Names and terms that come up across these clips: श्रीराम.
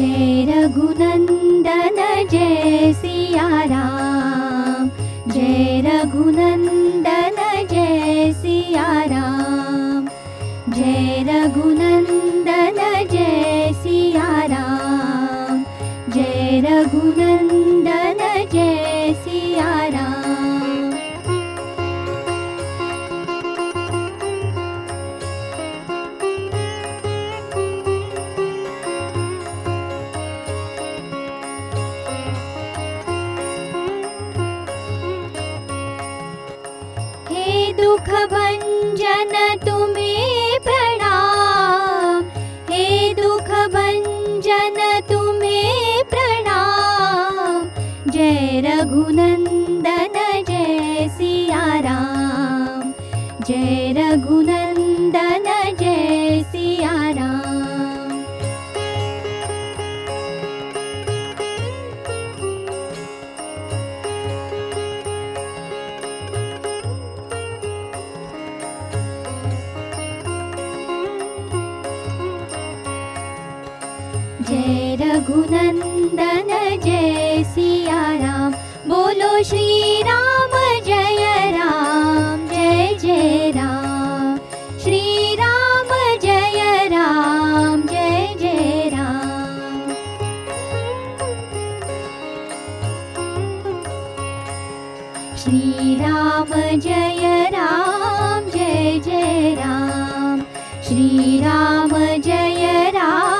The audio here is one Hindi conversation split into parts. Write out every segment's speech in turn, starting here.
जय रघुनंदन जय सिया राम, जय रघुनंदन जय सिया राम, जय रघुनंदन जय सिया राम, जय रघुनंदन जय सिया राम। दुख भंजन तुम्हें प्रणाम, हे दुख भंजन तुम्हें प्रणाम, जय रघुनंदन जय सिया राम, जय रघुनंदन जय सिया राम। जय रघुनंदन जय सिया राम, बोलो श्री राम जय राम, जय जय राम, श्री राम जय राम, जय जय राम। श्री राम जय राम, जय जय राम, श्री राम जय राम,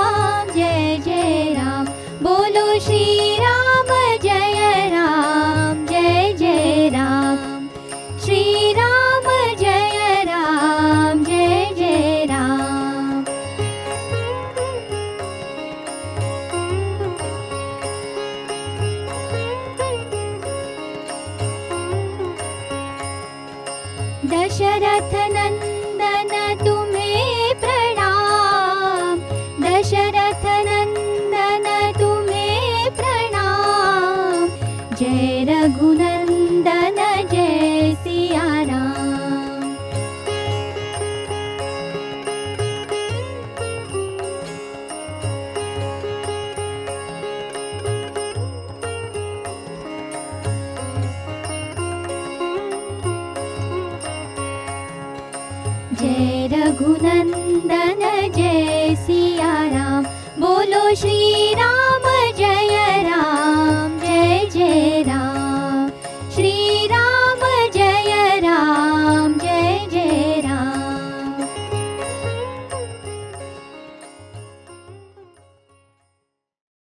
श्री राम जय राम, जय जय राम, श्री राम जय राम, जय जय राम। दशरथ नंदन तुम्हें प्रणाम, दशरथ जय रघुनंदन जय सिया राम। जय रघुनंदन जय सिया